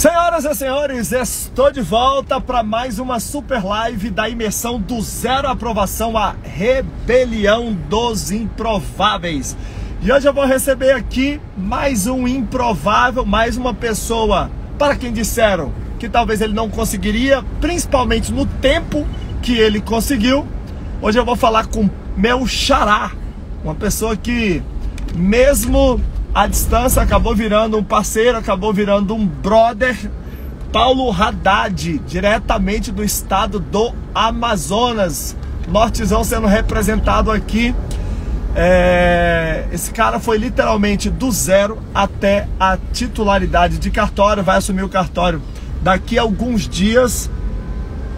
Senhoras e senhores, estou de volta para mais uma super live da imersão do Zero Aprovação à Rebelião dos Improváveis. E hoje eu vou receber aqui mais um improvável, mais uma pessoa para quem disseram que talvez ele não conseguiria, principalmente no tempo que ele conseguiu. Hoje eu vou falar com meu xará, uma pessoa que mesmo a distância acabou virando um parceiro, acabou virando um brother. Paulo Haddad, diretamente do estado do Amazonas, nortezão sendo representado aqui. Esse cara foi literalmente do zero até a titularidade de cartório, vai assumir o cartório daqui a alguns dias.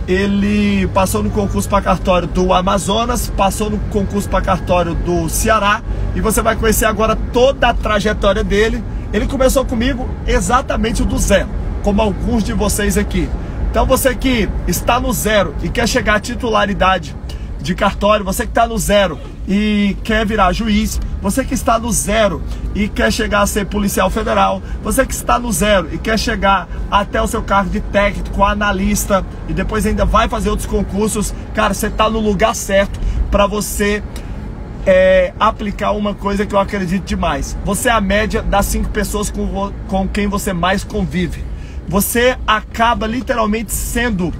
Ele passou no concurso para cartório do Amazonas, passou no concurso para cartório do Ceará, e você vai conhecer agora toda a trajetória dele. Ele começou comigo exatamente do zero, como alguns de vocês aqui. Então você que está no zero e quer chegar à titularidade de cartório, você que está no zero e quer virar juiz, você que está no zero e quer chegar a ser policial federal, você que está no zero e quer chegar até o seu cargo de técnico, analista, e depois ainda vai fazer outros concursos, cara, você está no lugar certo para você aplicar uma coisa que eu acredito demais. Você é a média das 5 pessoas com quem você mais convive. Você acaba literalmente sendo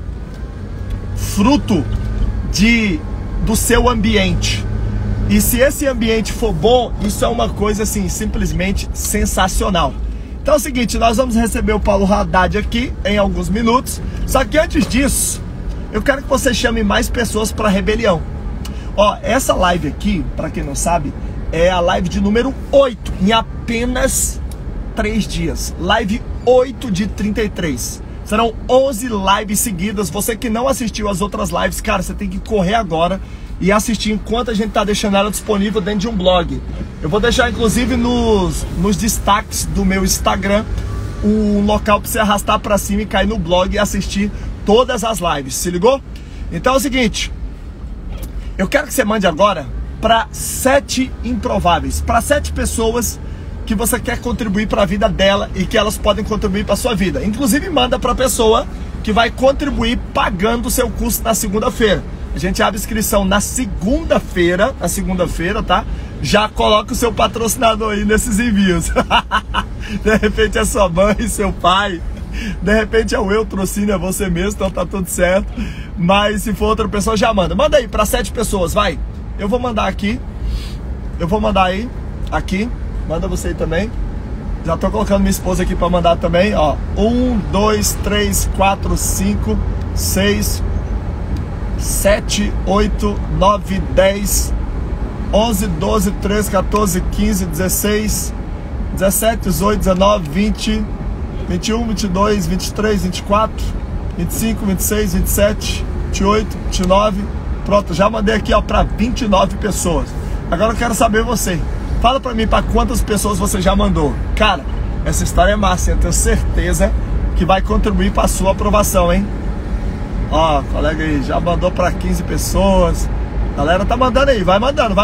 fruto do seu ambiente. E se esse ambiente for bom, isso é uma coisa assim, simplesmente sensacional. Então é o seguinte, nós vamos receber o Paulo Haddad aqui em alguns minutos. Só que antes disso, eu quero que você chame mais pessoas para a rebelião. Ó, essa live aqui, para quem não sabe, é a live de número 8 em apenas 3 dias. Live 8 de 33. Serão 11 lives seguidas. Você que não assistiu as outras lives, cara, você tem que correr agora e assistir enquanto a gente está deixando ela disponível dentro de um blog. Eu vou deixar, inclusive, nos destaques do meu Instagram, um local para você arrastar para cima e cair no blog e assistir todas as lives, se ligou? Então é o seguinte, eu quero que você mande agora para 7 improváveis, para 7 pessoas que você quer contribuir para a vida dela e que elas podem contribuir para a sua vida. Inclusive, manda para a pessoa que vai contribuir pagando o seu curso na segunda-feira. A gente abre inscrição na segunda-feira, tá? Já coloca o seu patrocinador aí nesses envios. De repente é sua mãe, seu pai, de repente é o eutrocínio, é você mesmo, então tá tudo certo. Mas se for outra pessoa, já manda. Manda aí para 7 pessoas, vai. Eu vou mandar aqui, eu vou mandar aí, aqui, manda você aí também. Já tô colocando minha esposa aqui para mandar também, ó. 1, 2, 3, 4, 5, 6, 7, 8, 9, 10, 11, 12, 13, 14, 15, 16, 17, 18, 19, 20, 21, 22, 23, 24, 25, 26, 27, 28, 29. Pronto, já mandei aqui, ó, para 29 pessoas. Agora eu quero saber você. Fala pra mim para quantas pessoas você já mandou. Cara, essa história é massa, eu tenho certeza que vai contribuir para a sua aprovação, hein? Ó, colega aí, já mandou pra 15 pessoas. A galera tá mandando aí, vai mandando,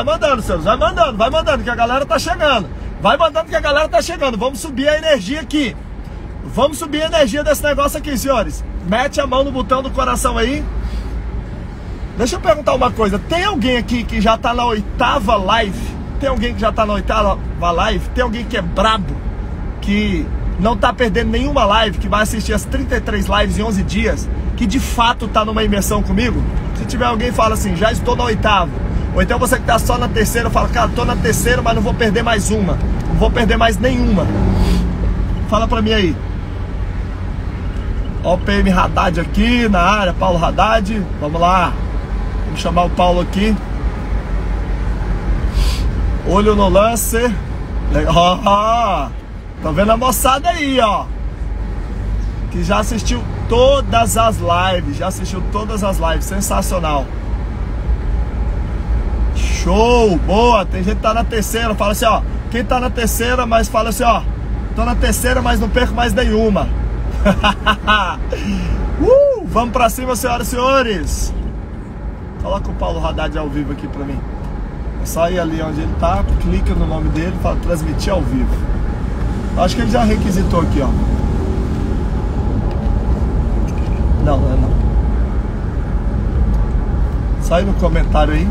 senhores. Vai mandando, que a galera tá chegando. Vai mandando que a galera tá chegando. Vamos subir a energia aqui. Vamos subir a energia desse negócio aqui, senhores. Mete a mão no botão do coração aí. Deixa eu perguntar uma coisa. Tem alguém aqui que já tá na 8ª live? Tem alguém que já tá na 8ª live? Tem alguém que é brabo? Que não tá perdendo nenhuma live? Que vai assistir as 33 lives em 11 dias? Que de fato tá numa imersão comigo? Se tiver alguém, fala assim, já estou na 8ª. Ou então você que tá só na 3ª, fala, cara, tô na 3ª, mas não vou perder mais uma. Não vou perder mais nenhuma. Fala pra mim aí. Ó o PM Haddad aqui na área, Paulo Haddad. Vamos lá. Vamos chamar o Paulo aqui. Olho no lance. Ó, ó. Tá vendo a moçada aí, ó. Que já assistiu todas as lives, já assistiu todas as lives, sensacional. Show, boa. Tem gente que tá na 3ª, fala assim, ó, quem tá na 3ª, mas fala assim, ó, tô na 3ª, mas não perco mais nenhuma. Vamos pra cima, senhoras e senhores. Coloca o Paulo Haddad ao vivo aqui pra mim. É só ir ali onde ele tá, clica no nome dele, fala transmitir ao vivo. Acho que ele já requisitou aqui, ó. Não, não é não. Sai no comentário aí.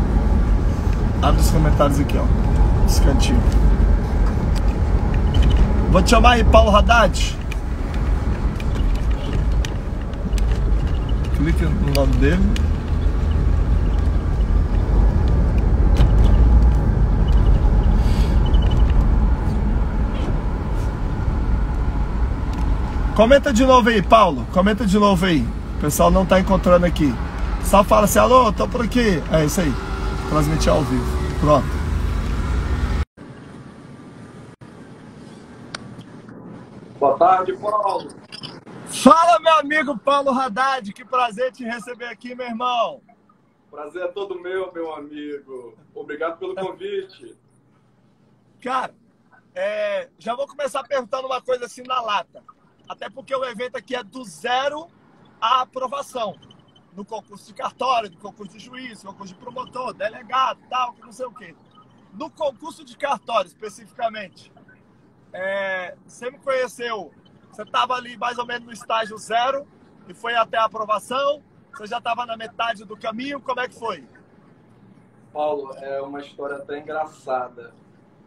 Abre os comentários aqui, ó. Os cantinhos. Vou te chamar aí, Paulo Haddad. Clique no nome dele. Comenta de novo aí, Paulo. Comenta de novo aí. O pessoal não tá encontrando aqui. Só fala assim, alô, tô por aqui. É isso aí. Transmitir ao vivo. Pronto. Boa tarde, Paulo. Fala, meu amigo Paulo Haddad. Que prazer te receber aqui, meu irmão. Prazer é todo meu amigo. Obrigado pelo convite. Cara, já vou começar perguntando uma coisa assim na lata. Até porque o evento aqui é do zero à aprovação. No concurso de cartório, no concurso de juiz, no concurso de promotor, delegado, tal, não sei o quê. No concurso de cartório, especificamente, você me conheceu, você estava ali mais ou menos no estágio zero e foi até a aprovação, você já estava na metade do caminho, como é que foi? Paulo, é uma história até engraçada.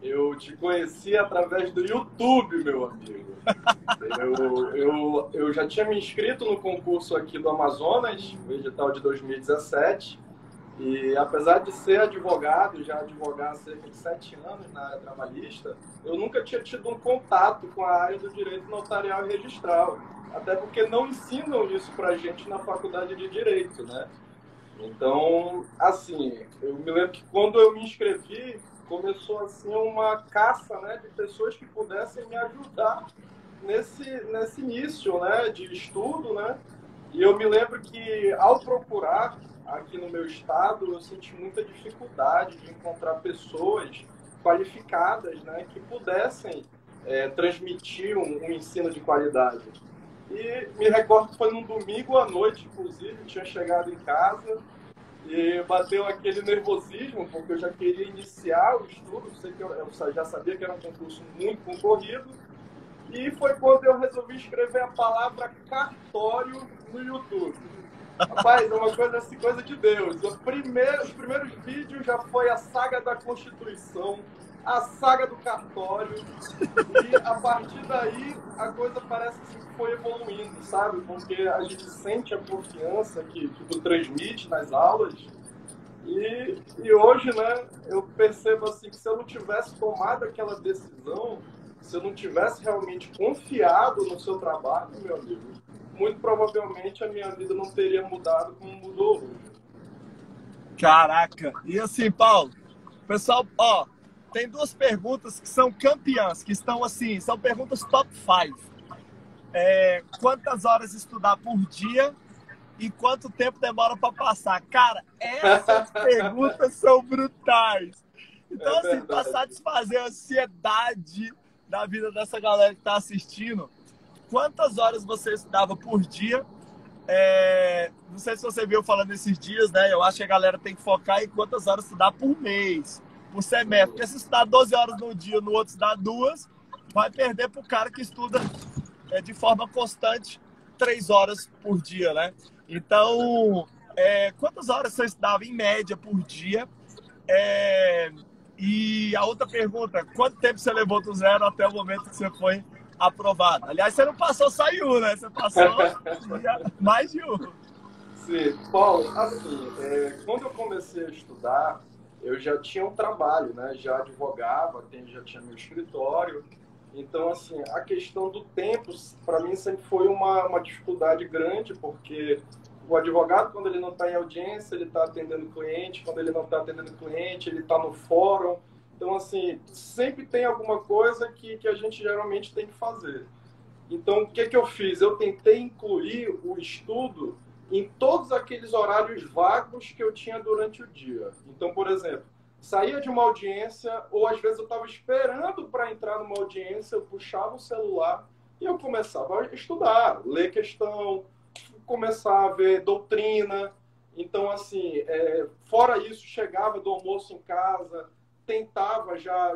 Eu te conheci através do YouTube, meu amigo. Eu já tinha me inscrito no concurso aqui do Amazonas, edital de 2017. E apesar de ser advogado, já advogar há cerca de 7 anos na área trabalhista, eu nunca tinha tido um contato com a área do direito notarial e registral. Até porque não ensinam isso pra gente na faculdade de Direito, né? Então, assim, eu me lembro que quando eu me inscrevi, começou assim uma caça, né, de pessoas que pudessem me ajudar nesse início, né, de estudo, né? E eu me lembro que ao procurar aqui no meu estado, eu senti muita dificuldade de encontrar pessoas qualificadas, né, que pudessem transmitir um ensino de qualidade. E me recordo que foi num domingo à noite, inclusive, eu tinha chegado em casa. E bateu aquele nervosismo, porque eu já queria iniciar o estudo, eu já sabia que era um concurso muito concorrido. E foi quando eu resolvi escrever a palavra cartório no YouTube. Rapaz, é uma coisa assim, coisa de Deus. Os primeiros vídeos já foi a saga da Constituição, a saga do cartório. E a partir daí, a coisa parece que foi evoluindo, sabe? Porque a gente sente a confiança que tu transmite nas aulas. E hoje, né, eu percebo assim que se eu não tivesse tomado aquela decisão, se eu não tivesse realmente confiado no seu trabalho, meu amigo, muito provavelmente a minha vida não teria mudado como mudou hoje. Caraca! E assim, Paulo, pessoal, ó, tem duas perguntas que são campeãs, que estão assim, são perguntas top 5. Quantas horas estudar por dia e quanto tempo demora para passar? Cara, essas perguntas são brutais. Então, assim, para satisfazer a ansiedade da vida dessa galera que tá assistindo, quantas horas você estudava por dia? Não sei se você viu falando esses dias, né? Eu acho que a galera tem que focar em quantas horas estudar por mês, por semestre. Porque se estudar 12 horas no dia, no outro estudar 2, vai perder pro cara que estuda de forma constante 3 horas por dia, né? Então, quantas horas você estudava em média por dia? E a outra pergunta, quanto tempo você levou do zero até o momento que você foi aprovado? Aliás, você não passou só em um, né? Você passou mais de um. Sim, Paulo, assim, quando eu comecei a estudar, eu já tinha um trabalho, né? Já advogava, já tinha meu escritório. Então, assim, a questão do tempo, para mim, sempre foi uma dificuldade grande, porque o advogado, quando ele não está em audiência, ele está atendendo cliente, quando ele não está atendendo cliente, ele está no fórum. Então, assim, sempre tem alguma coisa que a gente geralmente tem que fazer. Então, o que eu fiz? Eu tentei incluir o estudo em todos aqueles horários vagos que eu tinha durante o dia. Então, por exemplo, saía de uma audiência, ou às vezes eu estava esperando para entrar numa audiência, eu puxava o celular e eu começava a estudar, ler questão, começar a ver doutrina. Então, assim, fora isso, chegava do almoço em casa, tentava já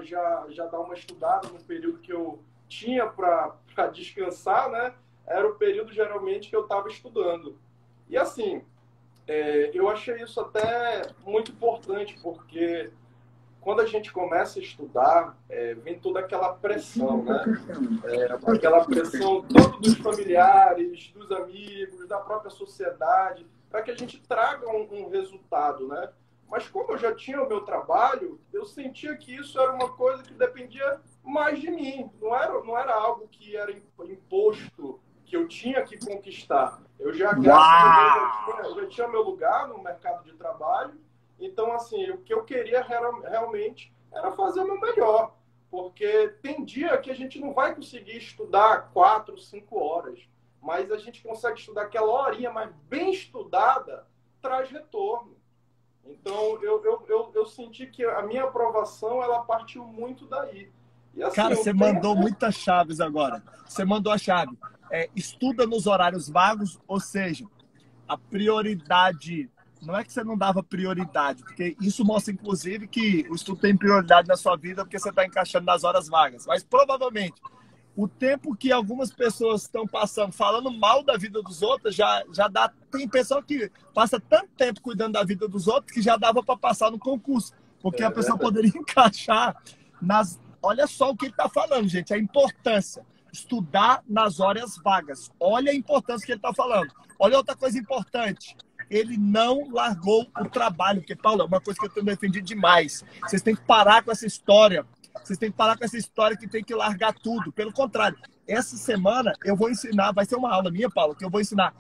dar uma estudada no período que eu tinha para descansar, né? Era o período, geralmente, que eu estava estudando. E assim, eu achei isso até muito importante, porque quando a gente começa a estudar, vem toda aquela pressão, né? Aquela pressão tanto dos familiares, dos amigos, da própria sociedade, para que a gente traga um resultado, né? Mas como eu já tinha o meu trabalho, eu sentia que isso era uma coisa que dependia mais de mim. Não era algo que era imposto, que eu tinha que conquistar. Eu já, graças a Deus, eu já tinha meu lugar no mercado de trabalho. Então, assim, o que eu queria realmente era fazer o meu melhor. Porque tem dia que a gente não vai conseguir estudar 4, 5 horas. Mas a gente consegue estudar aquela horinha, mas bem estudada, traz retorno. Então, eu senti que a minha aprovação, ela partiu muito daí. E assim, cara, você mandou muitas chaves agora. Você mandou a chave. Estuda nos horários vagos, ou seja, a prioridade... Não é que você não dava prioridade, porque isso mostra, inclusive, que o estudo tem prioridade na sua vida porque você está encaixando nas horas vagas. Mas, provavelmente, o tempo que algumas pessoas estão passando falando mal da vida dos outros, já dá... Tem pessoa que passa tanto tempo cuidando da vida dos outros que já dava para passar no concurso, porque a pessoa poderia encaixar nas... Olha só o que ele está falando, gente, a importância. Estudar nas horas vagas. Olha a importância que ele está falando. Olha outra coisa importante. Ele não largou o trabalho, porque, Paulo, é uma coisa que eu tenho defendido demais. Vocês têm que parar com essa história. Vocês têm que parar com essa história que tem que largar tudo. Pelo contrário, essa semana eu vou ensinar, vai ser uma aula minha, Paulo, que eu vou ensinar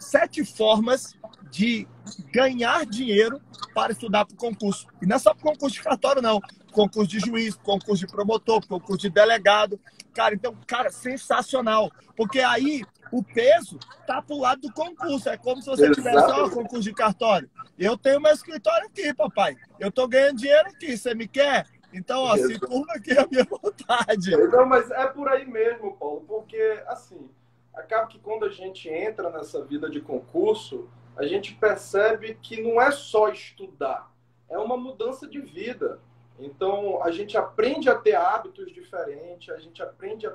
7 formas de ganhar dinheiro para estudar para o concurso. E não é só para o concurso de cartório, não. Concurso de juiz, concurso de promotor, concurso de delegado. Cara, então, cara, sensacional. Porque aí... O peso tá pro lado do concurso. É como se você tivesse só concurso de cartório. Eu tenho meu escritório aqui, papai. Eu tô ganhando dinheiro aqui. Você me quer? Então, ó, se curva aqui a minha vontade. Não, mas é por aí mesmo, Paulo. Porque, assim, acaba que quando a gente entra nessa vida de concurso, a gente percebe que não é só estudar. É uma mudança de vida. Então, a gente aprende a ter hábitos diferentes, a gente aprende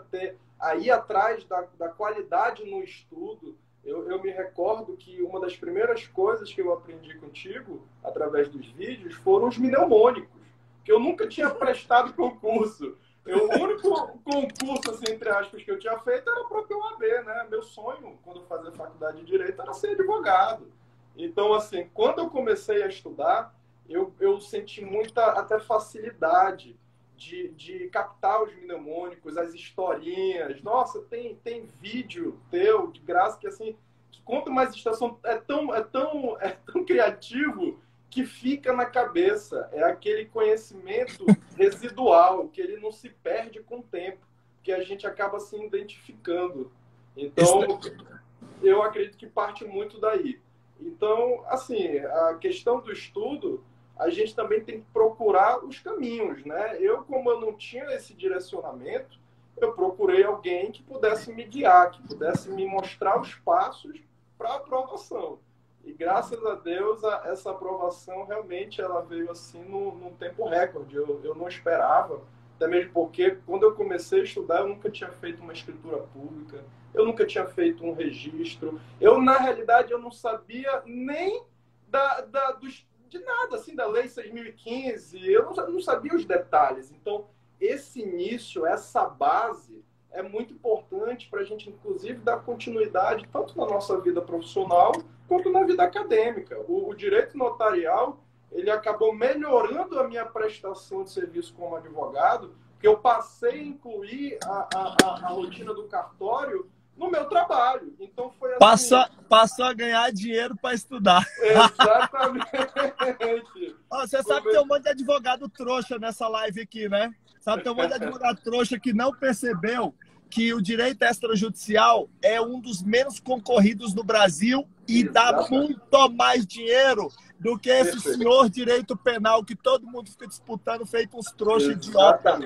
a ir atrás da qualidade no estudo. Eu me recordo que uma das primeiras coisas que eu aprendi contigo, através dos vídeos, foram os mnemônicos, que eu nunca tinha prestado concurso. O único concurso, assim, entre aspas, que eu tinha feito era o próprio OAB, né? Meu sonho, quando eu fazia faculdade de Direito, era ser advogado. Então, assim, quando eu comecei a estudar, eu senti muita até facilidade de captar os mnemônicos, as historinhas. Nossa, tem vídeo teu de graça que, assim, que conta uma situação, é tão criativo que fica na cabeça. É aquele conhecimento residual, que ele não se perde com o tempo, que a gente acaba se identificando. Então, eu acredito que parte muito daí. Então, assim, a questão do estudo, a gente também tem que procurar os caminhos, né? Como eu não tinha esse direcionamento, eu procurei alguém que pudesse me guiar, que pudesse me mostrar os passos para a aprovação. E graças a Deus, essa aprovação realmente ela veio assim num tempo recorde. Eu não esperava, até mesmo porque quando eu comecei a estudar, eu nunca tinha feito uma escritura pública, eu nunca tinha feito um registro. Eu, na realidade, eu não sabia nem de nada, assim, da Lei 6.015. Eu não sabia os detalhes. Então, esse início, essa base, é muito importante para a gente, inclusive, dar continuidade tanto na nossa vida profissional quanto na vida acadêmica. O direito notarial, ele acabou melhorando a minha prestação de serviço como advogado, porque eu passei a incluir a rotina do cartório no meu trabalho. Então foi assim... Passou a ganhar dinheiro para estudar. Exatamente. Você sabe que tem um monte de advogado trouxa nessa live aqui, né? Sabe que tem um monte de advogado trouxa que não percebeu que o direito extrajudicial é um dos menos concorridos no Brasil e dá muito mais dinheiro do que esse senhor direito penal que todo mundo fica disputando, feito uns trouxas idiota.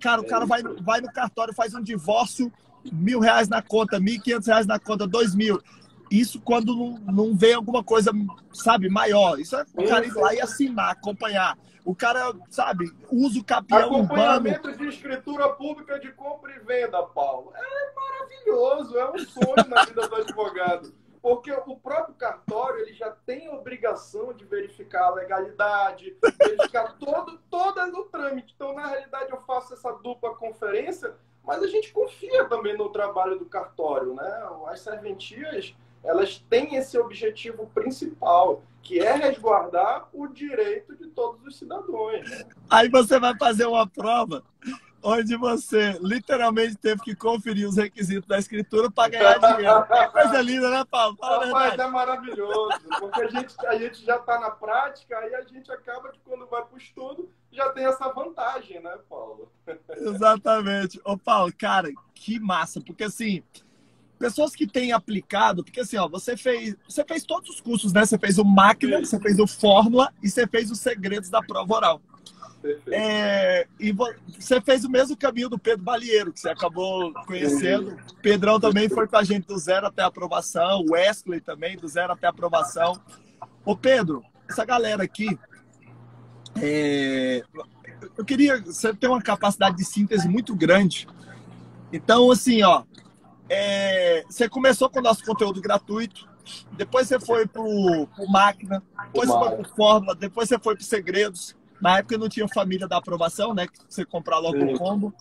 Cara, o cara vai no cartório, faz um divórcio, R$1.000 na conta, R$1.500 na conta, R$2.000. Isso quando não vem alguma coisa, sabe, maior. Isso é o cara ir lá e assinar, acompanhar. O cara, sabe, usa o capião urbano. Acompanhamento de escritura pública de compra e venda, Paulo. É maravilhoso, é um sonho na vida do advogado. porque o próprio cartório ele já tem a obrigação de verificar a legalidade, verificar todo o trâmite. Então, na realidade, eu faço essa dupla conferência, mas a gente confia também no trabalho do cartório, né? As serventias, elas têm esse objetivo principal, que é resguardar o direito de todos os cidadãos. Aí você vai fazer uma prova onde você literalmente teve que conferir os requisitos da escritura para ganhar dinheiro. É coisa linda, né, Paulo? Mas é maravilhoso, porque a gente já está na prática e a gente acaba que quando vai para o estudo já tem essa vantagem, né, Paulo? Exatamente. Ô, Paulo, cara, que massa, porque assim... Pessoas que têm aplicado, porque assim, ó, você fez todos os cursos, né? Você fez o Máquina, você fez o Fórmula e você fez os Segredos da Prova Oral. É, e você fez o mesmo caminho do Pedro Balieiro, que você acabou conhecendo. O Pedrão também foi com a gente do zero até a aprovação. O Wesley também, do zero até a aprovação. Ô Pedro, essa galera aqui, eu queria... Você tem uma capacidade de síntese muito grande. Então, assim, ó... você começou com o nosso conteúdo gratuito, depois você foi para o Máquina, depois você foi para o Fórmula, depois você foi para Segredos. Na época não tinha família da aprovação, né? Que você comprar logo o combo.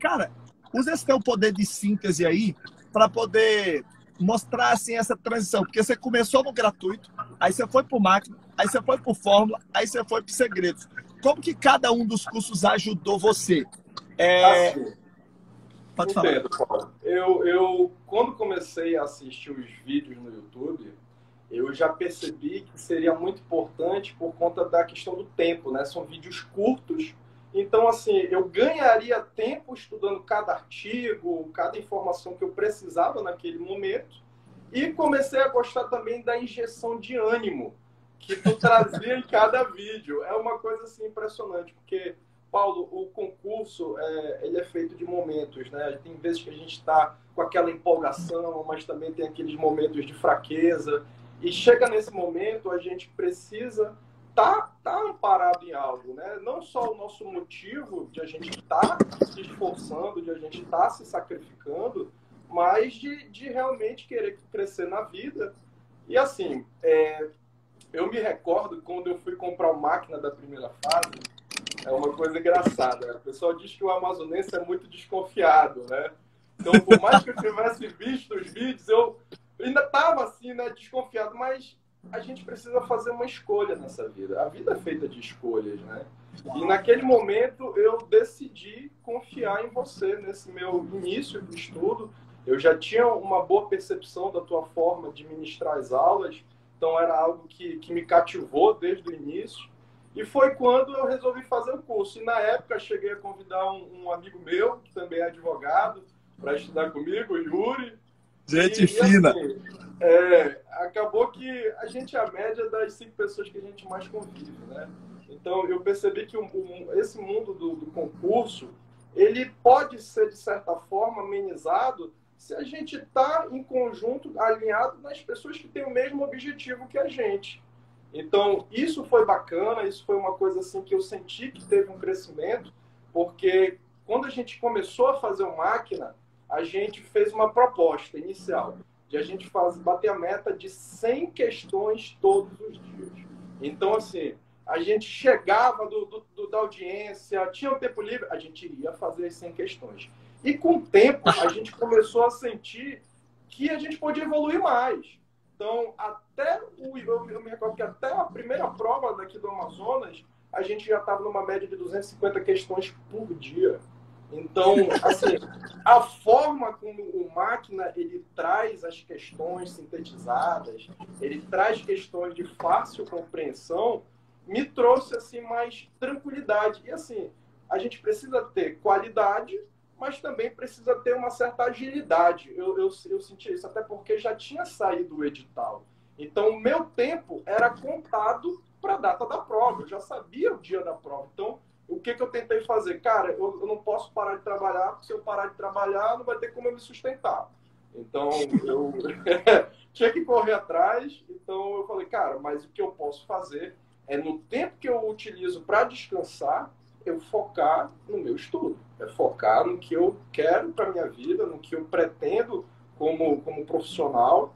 Cara, usa esse teu poder de síntese aí para poder mostrar assim, essa transição. Porque você começou no gratuito, aí você foi para o Máquina, aí você foi para o Fórmula, aí você foi para Segredos. Como que cada um dos cursos ajudou você? Pode falar. Entendo, Paulo. Eu, quando comecei a assistir os vídeos no YouTube, eu já percebi que seria muito importante por conta da questão do tempo, né? São vídeos curtos, então, assim, eu ganharia tempo estudando cada artigo, cada informação que eu precisava naquele momento, e comecei a gostar também da injeção de ânimo que tu trazia em cada vídeo. É uma coisa, assim, impressionante, porque... Paulo, o concurso ele é feito de momentos, né? Tem vezes que a gente está com aquela empolgação, mas também tem aqueles momentos de fraqueza. E chega nesse momento, a gente precisa tá amparado em algo, né? Não só o nosso motivo de a gente estar se esforçando, de a gente estar se sacrificando, mas de realmente querer crescer na vida. E assim, eu me recordo quando eu fui comprar o Máquina da primeira fase. É uma coisa engraçada, né? O pessoal diz que o amazonense é muito desconfiado, né? Então, por mais que eu tivesse visto os vídeos, eu ainda estava assim, né, desconfiado. Mas a gente precisa fazer uma escolha nessa vida. A vida é feita de escolhas, né? E naquele momento eu decidi confiar em você nesse meu início de estudo. Eu já tinha uma boa percepção da tua forma de ministrar as aulas. Então, era algo que me cativou desde o início. E foi quando eu resolvi fazer o curso. E na época cheguei a convidar um amigo meu, que também é advogado, para estudar comigo, o Yuri. Gente fina! Assim, acabou que a gente é a média das 5 pessoas que a gente mais convive, né? Então eu percebi que esse mundo do concurso, ele pode ser, de certa forma, amenizado se a gente está em conjunto, alinhado nas pessoas que têm o mesmo objetivo que a gente. Então, isso foi bacana, isso foi uma coisa assim que eu senti que teve um crescimento, porque quando a gente começou a fazer o Máquina, a gente fez uma proposta inicial de a gente bater a meta de 100 questões todos os dias. Então, assim, a gente chegava da audiência, tinha um tempo livre, a gente iria fazer as 100 questões. E com o tempo, a gente começou a sentir que a gente podia evoluir mais. Então, eu me recordo que até a primeira prova daqui do Amazonas, a gente já estava numa média de 250 questões por dia. Então, assim, a forma como o Máquina, ele traz as questões sintetizadas, ele traz questões de fácil compreensão, me trouxe, assim, mais tranquilidade. E, assim, a gente precisa ter qualidade, mas também precisa ter uma certa agilidade. Eu senti isso, até porque já tinha saído o edital. Então, o meu tempo era contado para a data da prova. Eu já sabia o dia da prova. Então, o que eu tentei fazer? Cara, eu não posso parar de trabalhar, porque se eu parar de trabalhar, não vai ter como eu me sustentar. Então, eu tinha que correr atrás. Então, eu falei, cara, mas o que eu posso fazer é, no tempo que eu utilizo para descansar, eu focar no meu estudo, é focar no que eu quero para minha vida, no que eu pretendo como profissional,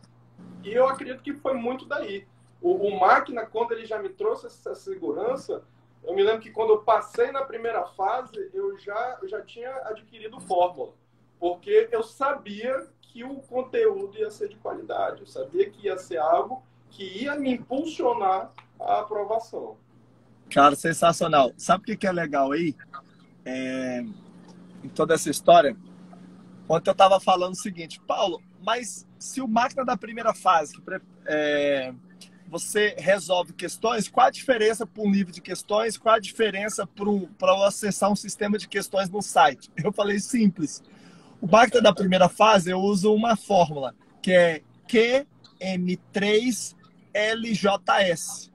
E eu acredito que foi muito daí. O Máquina, quando ele já me trouxe essa segurança, eu me lembro que quando eu passei na primeira fase, eu já tinha adquirido Fórmula, porque eu sabia que o conteúdo ia ser de qualidade, eu sabia que ia ser algo que ia me impulsionar a aprovação. Cara, sensacional. Sabe o que é legal aí? Em toda essa história, ontem eu estava falando o seguinte, Paulo, mas se o Máquina da primeira fase, que você resolve questões, qual a diferença para um livro de questões, qual a diferença para eu acessar um sistema de questões no site? Eu falei simples. O Máquina da primeira fase, eu uso uma fórmula, que é QM3LJS.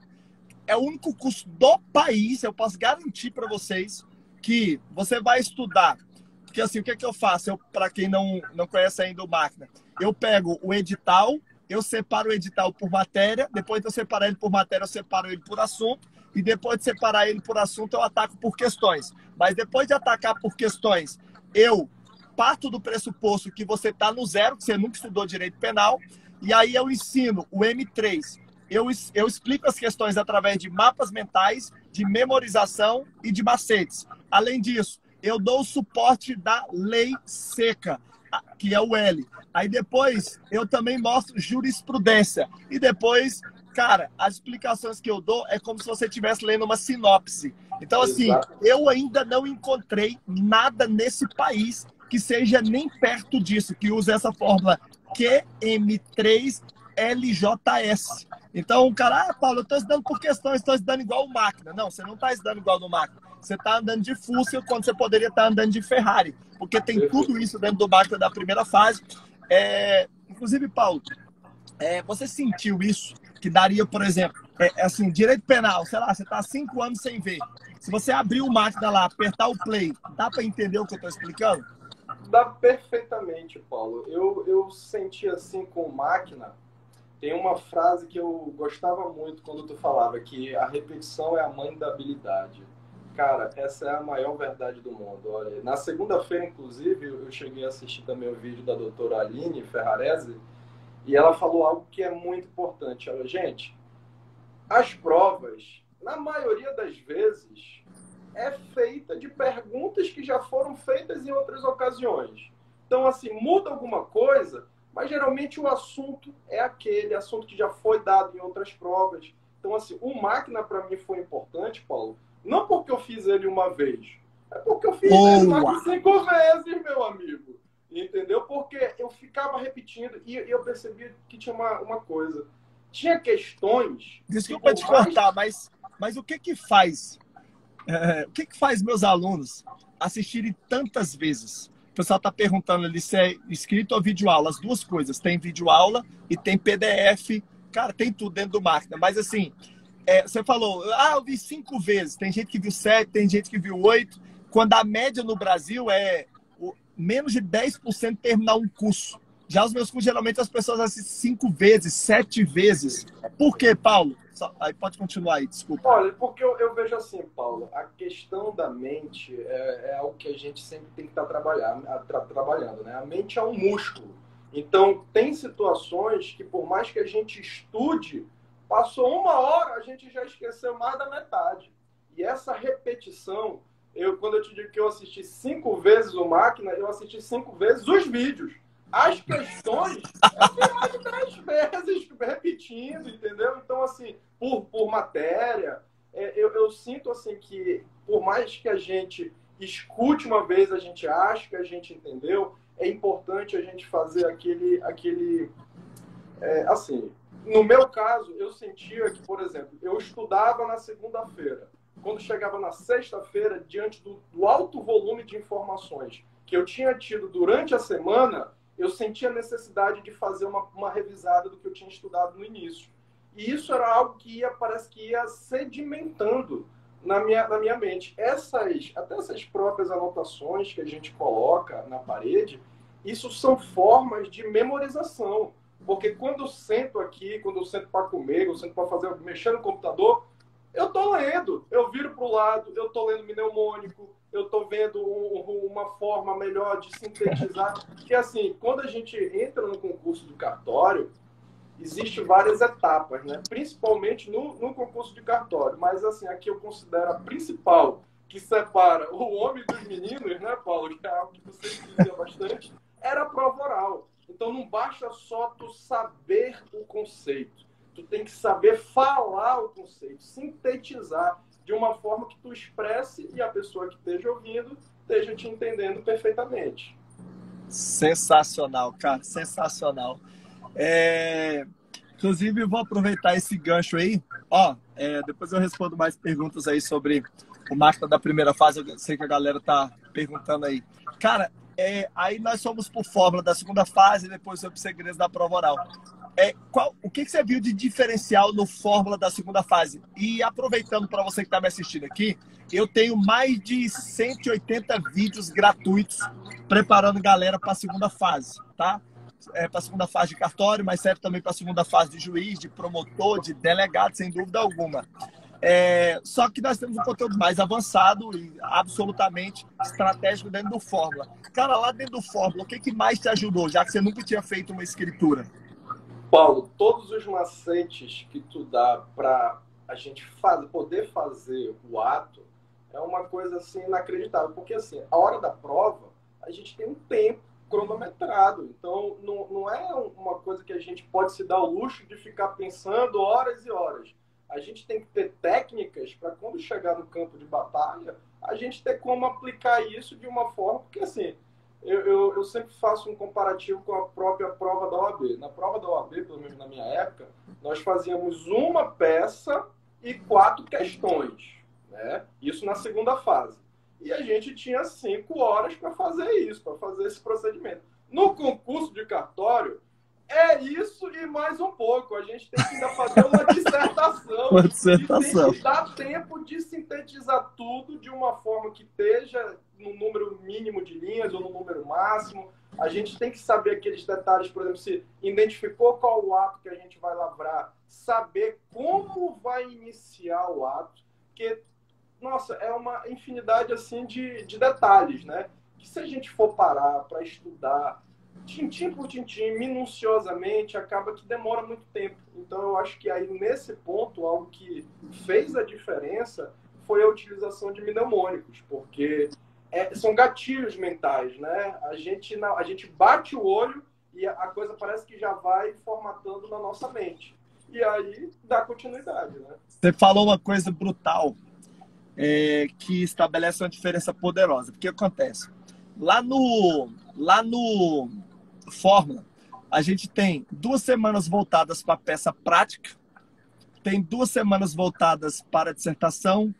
É o único curso do país, eu posso garantir para vocês, que você vai estudar. Porque assim, o que é que eu faço? Para quem não conhece ainda o Máquina, eu pego o edital, eu separo o edital por matéria, depois de eu separar ele por matéria, eu separo ele por assunto, e depois de separar ele por assunto, eu ataco por questões. Mas depois de atacar por questões, eu parto do pressuposto que você está no zero, que você nunca estudou direito penal, e aí eu ensino o M3. Eu explico as questões através de mapas mentais, de memorização e de macetes. Além disso, eu dou o suporte da lei seca, que é o L. Aí depois, eu também mostro jurisprudência. E depois, cara, as explicações que eu dou é como se você estivesse lendo uma sinopse. Então, assim, eu ainda não encontrei nada nesse país que seja nem perto disso, que use essa fórmula QM3LJS. Então, cara, Paulo, eu estou estudando por questões, estou estudando igual o Máquina. Não, você não está estudando igual no Máquina. Você está andando de Fusca quando você poderia estar andando de Ferrari, porque tem tudo isso dentro do Máquina da primeira fase. Inclusive, Paulo, você sentiu isso? Que daria, por exemplo, assim, direito penal, sei lá, você está há 5 anos sem ver. Se você abrir o Máquina lá, apertar o play, dá para entender o que eu estou explicando? Dá perfeitamente, Paulo. Eu senti assim com o Máquina. Tem uma frase que eu gostava muito quando tu falava, que a repetição é a mãe da habilidade. Cara, essa é a maior verdade do mundo. Olha, na segunda-feira, inclusive, eu cheguei a assistir também o vídeo da doutora Aline Ferrarese, e ela falou algo que é muito importante. Olha, gente, as provas, na maioria das vezes, é feita de perguntas que já foram feitas em outras ocasiões. Então, assim, muda alguma coisa, mas geralmente o assunto é aquele assunto que já foi dado em outras provas. Então, assim, o Máquina para mim foi importante, Paulo, não porque eu fiz ele uma vez, é porque eu fiz ele 5 vezes, meu amigo. Entendeu? Porque eu ficava repetindo e eu percebi que tinha uma coisa. Tinha questões... Desculpa te cortar, mas o que faz... o que faz meus alunos assistirem tantas vezes? O pessoal está perguntando ali se é escrito ou videoaula. As duas coisas. Tem videoaula e tem PDF. Cara, tem tudo dentro do Máquina. Mas assim, você falou, eu vi 5 vezes. Tem gente que viu 7, tem gente que viu 8. Quando a média no Brasil é menos de 10% terminar um curso. Já os meus cursos, geralmente, as pessoas assistem 5 vezes, 7 vezes. Por quê, Paulo? Aí pode continuar aí, desculpa. Olha, porque eu vejo assim, Paulo, a questão da mente é algo que a gente sempre tem que estar trabalhando, né? A mente é um músculo. Então, tem situações que, por mais que a gente estude, passou 1 hora, a gente já esqueceu mais da metade. E essa repetição, quando eu te digo que eu assisti 5 vezes o Máquina, eu assisti 5 vezes os vídeos. As questões, eu fiz mais de 3 vezes repetindo, entendeu? Então, assim, por matéria, eu sinto, assim, que por mais que a gente escute uma vez, a gente acha que a gente entendeu, é importante a gente fazer assim, no meu caso, eu sentia que, por exemplo, eu estudava na segunda-feira. Quando chegava na sexta-feira, diante do alto volume de informações que eu tinha tido durante a semana, eu sentia a necessidade de fazer uma revisada do que eu tinha estudado no início. E isso era algo que parece que ia sedimentando na minha mente. Até essas próprias anotações que a gente coloca na parede, isso são formas de memorização. Porque quando eu sento aqui, quando eu sento para comer, eu sento para mexer no computador, eu estou lendo, eu viro para o lado, eu estou lendo mnemônico, eu estou vendo uma forma melhor de sintetizar. Porque, assim, quando a gente entra no concurso do cartório, Existem várias etapas, né? Principalmente no concurso de cartório, mas assim, aqui eu considero a principal, que separa o homem dos meninos, né, Paulo, que é algo que você dizia bastante, era a prova oral. Então não basta só tu saber o conceito, tu tem que saber falar o conceito, sintetizar de uma forma que tu expresse e a pessoa que esteja ouvindo esteja te entendendo perfeitamente. Sensacional, cara, sensacional. Inclusive, eu vou aproveitar esse gancho aí. Depois eu respondo mais perguntas aí sobre o Máquina da primeira fase. Eu sei que a galera tá perguntando aí. Cara, aí nós fomos por Fórmula da segunda fase e depois sobre Segredos da Prova Oral. O que você viu de diferencial no Fórmula da segunda fase? E aproveitando para você que está me assistindo aqui, eu tenho mais de 180 vídeos gratuitos preparando galera para a segunda fase, tá? Para a segunda fase de cartório, mas serve também para a segunda fase de juiz, de promotor, de delegado, sem dúvida alguma. Só que nós temos um conteúdo mais avançado e absolutamente estratégico dentro do Fórmula. Cara, lá dentro do Fórmula, o que mais te ajudou, já que você nunca tinha feito uma escritura? Paulo, todos os macetes que tu dá para a gente poder fazer o ato é uma coisa assim inacreditável, porque assim, a hora da prova, a gente tem um tempo cronometrado, então não é uma coisa que a gente pode se dar o luxo de ficar pensando horas e horas. A gente tem que ter técnicas para quando chegar no campo de batalha, a gente ter como aplicar isso de uma forma, porque assim, eu sempre faço um comparativo com a própria prova da OAB. Na prova da OAB, pelo menos na minha época, nós fazíamos uma peça e 4 questões, né? Isso na segunda fase. E a gente tinha 5 horas para fazer isso, para fazer esse procedimento. No concurso de cartório, é isso e mais um pouco. A gente tem que ainda fazer uma dissertação. E tem que dar tempo de sintetizar tudo de uma forma que esteja no número mínimo de linhas ou no número máximo. A gente tem que saber aqueles detalhes, por exemplo, se identificou qual o ato que a gente vai lavrar, saber como vai iniciar o ato, porque, nossa, é uma infinidade assim de detalhes, né? Que se a gente for parar para estudar tintim por tintim, minuciosamente, acaba que demora muito tempo. Então, eu acho que aí, nesse ponto, algo que fez a diferença foi a utilização de mnemônicos, porque são gatilhos mentais, né? A gente bate o olho e a coisa parece que já vai formatando na nossa mente. E aí, dá continuidade, né? Você falou uma coisa brutal, que estabelece uma diferença poderosa. Porque acontece? Lá no Fórmula, a gente tem 2 semanas voltadas para a peça prática, tem 2 semanas voltadas para a dissertação,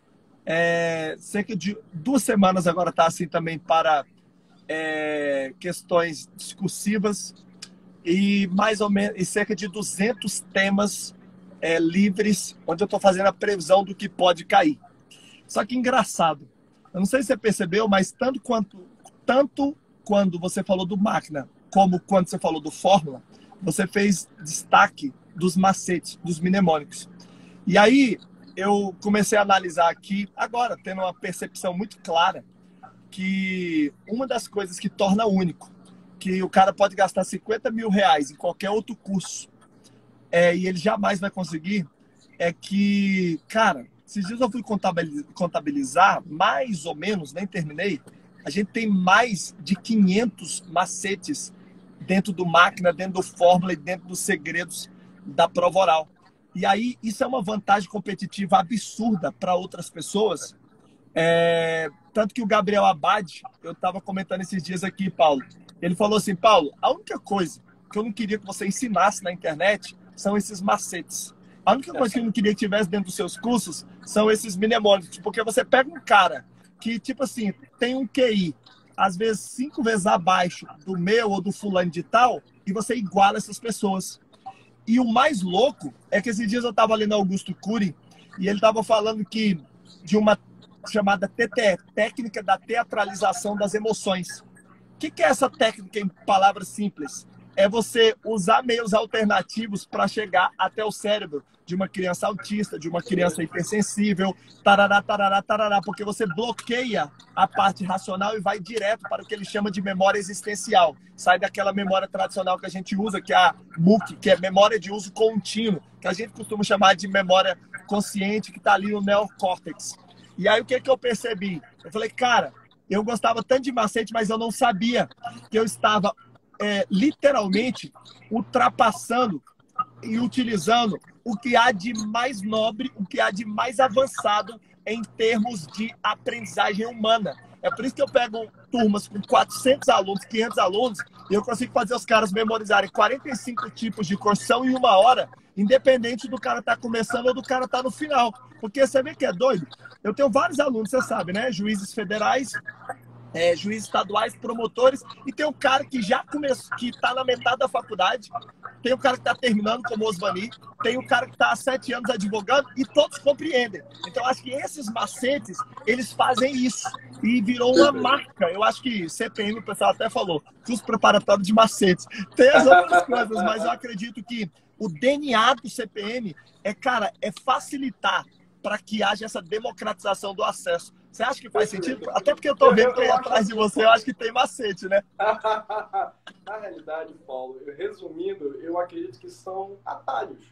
cerca de 2 semanas agora está assim também para questões discursivas e mais ou menos cerca de 200 temas livres, onde eu estou fazendo a previsão do que pode cair. Só que engraçado, eu não sei se você percebeu, mas tanto quando você falou do Máquina, como quando você falou do Fórmula, você fez destaque dos macetes, dos mnemônicos. E aí eu comecei a analisar aqui, agora tendo uma percepção muito clara, que uma das coisas que torna único, que o cara pode gastar 50 mil reais em qualquer outro curso, e ele jamais vai conseguir, é que, cara, esses dias eu fui contabilizar, mais ou menos, nem terminei, a gente tem mais de 500 macetes dentro do Máquina, dentro do Fórmula e dentro dos Segredos da Prova Oral. E aí, isso é uma vantagem competitiva absurda para outras pessoas. Tanto que o Gabriel Abade, eu estava comentando esses dias aqui, Paulo, ele falou assim, Paulo, a única coisa que eu não queria que você ensinasse na internet são esses macetes. A única coisa que eu não queria que tivesse dentro dos seus cursos são esses mnemônicos, porque você pega um cara que, tipo assim, tem um QI, às vezes 5 vezes abaixo do meu ou do fulano de tal, e você iguala essas pessoas. E o mais louco é que esses dias eu estava ali no Augusto Cury e ele estava falando que de uma chamada TTE, técnica da teatralização das emoções. O que é essa técnica em palavras simples? é você usar meios alternativos para chegar até o cérebro de uma criança autista, de uma criança hipersensível, tarará, tarará, tarará, porque você bloqueia a parte racional e vai direto para o que ele chama de memória existencial. Sai daquela memória tradicional que a gente usa, que é a MUC, que é memória de uso contínuo, que a gente costuma chamar de memória consciente, que está ali no neocórtex. E aí o que eu percebi? Eu falei, cara, eu gostava tanto de macete, mas eu não sabia que eu estava... literalmente ultrapassando e utilizando o que há de mais nobre, o que há de mais avançado em termos de aprendizagem humana. É por isso que eu pego turmas com 400 alunos, 500 alunos, e eu consigo fazer os caras memorizarem 45 tipos de corção em 1 hora, independente do cara estar começando ou do cara estar no final. Porque você vê que é doido? Eu tenho vários alunos, você sabe, né? Juízes federais... juízes estaduais, promotores, e tem um cara que já começou, que está na metade da faculdade, tem um cara que está terminando como Osvani, tem um cara que está há 7 anos advogando, e todos compreendem. Então, acho que esses macetes, eles fazem isso, e virou uma marca. Eu acho que CPM, o pessoal até falou, curso preparatório de macetes. Tem as outras coisas, mas eu acredito que o DNA do CPM é facilitar para que haja essa democratização do acesso. Você acha que faz sentido? Até porque eu tô vendo que atrás de você, eu acho que tem macete, né? Na realidade, Paulo, resumindo, eu acredito que são atalhos.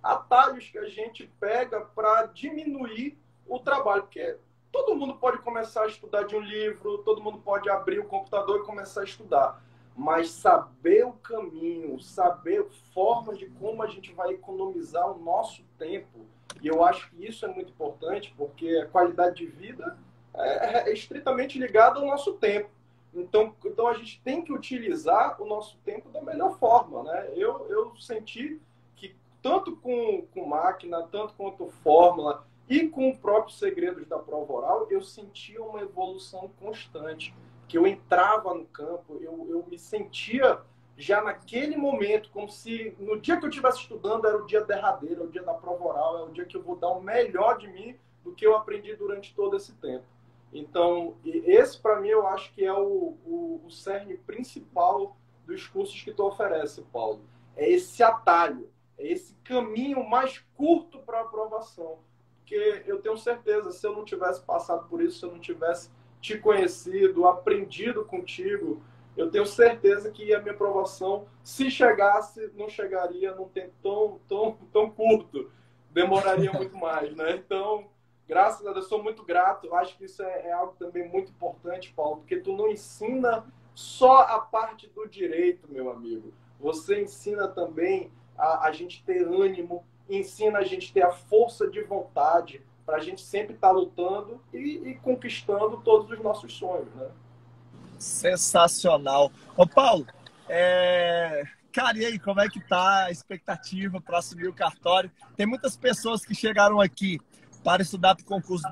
Atalhos que a gente pega para diminuir o trabalho. Porque todo mundo pode começar a estudar de um livro, todo mundo pode abrir o computador e começar a estudar. Mas saber o caminho, saber formas de como a gente vai economizar o nosso tempo. E eu acho que isso é muito importante, porque a qualidade de vida é estritamente ligada ao nosso tempo. Então a gente tem que utilizar o nosso tempo da melhor forma, né? Eu senti que tanto com Máquina, tanto quanto Fórmula e com o próprio Segredos da Prova Oral, eu sentia uma evolução constante, que eu entrava no campo, eu me sentia... já naquele momento, como se no dia que eu estivesse estudando era o dia derradeiro, é o dia da prova oral, é o dia que eu vou dar o melhor de mim do que eu aprendi durante todo esse tempo. Então, esse para mim eu acho que é o cerne principal dos cursos que tu oferece, Paulo. É esse atalho, é esse caminho mais curto para a aprovação. Porque eu tenho certeza, se eu não tivesse passado por isso, se eu não tivesse te conhecido, aprendido contigo... eu tenho certeza que a minha aprovação, se chegasse, não chegaria num tempo tão curto. Demoraria muito mais, né? Então, graças a Deus, sou muito grato. Acho que isso é algo também muito importante, Paulo, porque tu não ensina só a parte do direito, meu amigo. Você ensina também a gente ter ânimo, ensina a gente ter a força de vontade para a gente sempre estar lutando e conquistando todos os nossos sonhos, né? Sensacional. Ô, Paulo, cara, e aí, como é que tá a expectativa para assumir o cartório? Tem muitas pessoas que chegaram aqui para estudar para o concurso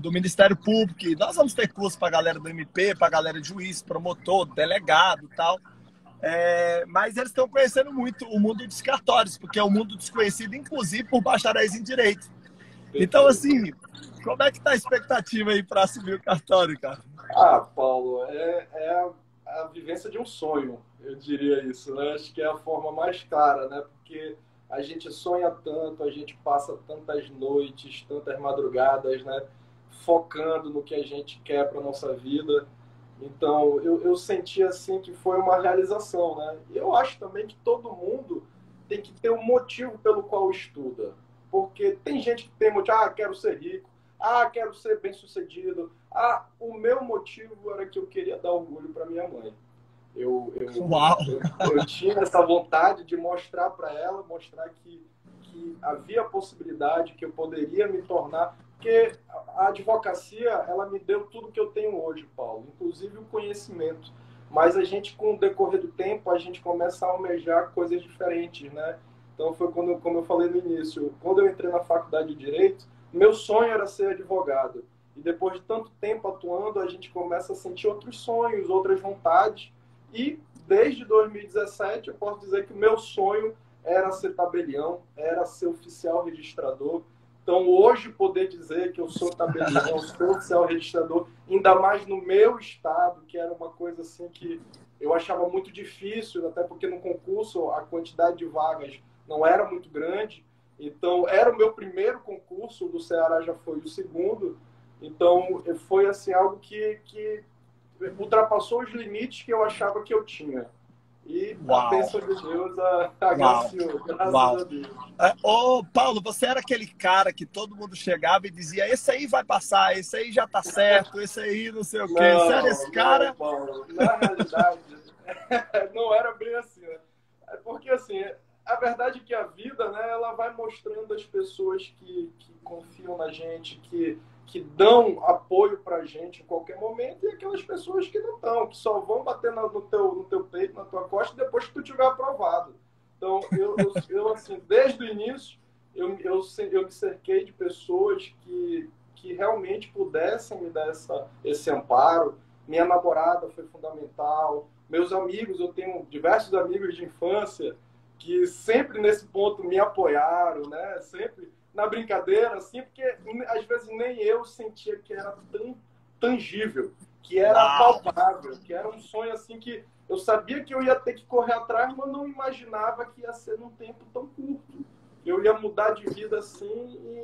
do Ministério Público. E nós vamos ter curso para a galera do MP, para a galera de juiz, promotor, delegado e tal. Mas eles estão conhecendo muito o mundo dos cartórios, porque é um mundo desconhecido, inclusive, por bacharéis em Direito. Então, assim, como é que tá a expectativa aí para assumir o cartório, cara? Ah, Paulo, é a vivência de um sonho, eu diria isso, né? Acho que é a forma mais clara, né? Porque a gente sonha tanto, a gente passa tantas noites, tantas madrugadas, né? Focando no que a gente quer para nossa vida. Então, eu senti, assim, que foi uma realização, né? E eu acho também que todo mundo tem que ter um motivo pelo qual estuda. Porque tem gente que tem motivo, quero ser rico, quero ser bem-sucedido. O meu motivo era que eu queria dar orgulho para minha mãe. Eu tinha essa vontade de mostrar para ela, mostrar que havia a possibilidade, que eu poderia me tornar... Porque a advocacia, ela me deu tudo que eu tenho hoje, Paulo, inclusive o conhecimento. Mas a gente, com o decorrer do tempo, a gente começa a almejar coisas diferentes, né? Então, foi como eu falei no início, quando eu entrei na faculdade de Direito, meu sonho era ser advogado. E depois de tanto tempo atuando, a gente começa a sentir outros sonhos, outras vontades. E desde 2017, eu posso dizer que o meu sonho era ser tabelião, era ser oficial registrador. Então, hoje, poder dizer que eu sou tabelião, sou oficial registrador, ainda mais no meu estado, que era uma coisa assim que eu achava muito difícil, até porque no concurso a quantidade de vagas não era muito grande. Então, era o meu primeiro concurso, do Ceará já foi o segundo. Então, foi assim, algo que ultrapassou os limites que eu achava que eu tinha. E, a bênção de Deus, agraciou, graças a Deus. Ô, Paulo, você era aquele cara que todo mundo chegava e dizia: esse aí vai passar, esse aí já tá certo, esse aí não sei o quê. Você era esse cara? Não, Paulo, na realidade, não era bem assim, né? Porque, assim, a verdade é que a vida, né, ela vai mostrando as pessoas que confiam na gente, que dão apoio pra gente em qualquer momento, e aquelas pessoas que não estão, que só vão bater no teu peito, na tua costa, depois que tu tiver aprovado. Então, eu assim, desde o início, eu me cerquei de pessoas que realmente pudessem me dar esse amparo. Minha namorada foi fundamental. Meus amigos, eu tenho diversos amigos de infância que sempre nesse ponto me apoiaram, né? Sempre na brincadeira, assim, porque às vezes nem eu sentia que era tão tangível, que era palpável, que era um sonho assim que eu sabia que eu ia ter que correr atrás, mas não imaginava que ia ser num tempo tão curto. Eu ia mudar de vida assim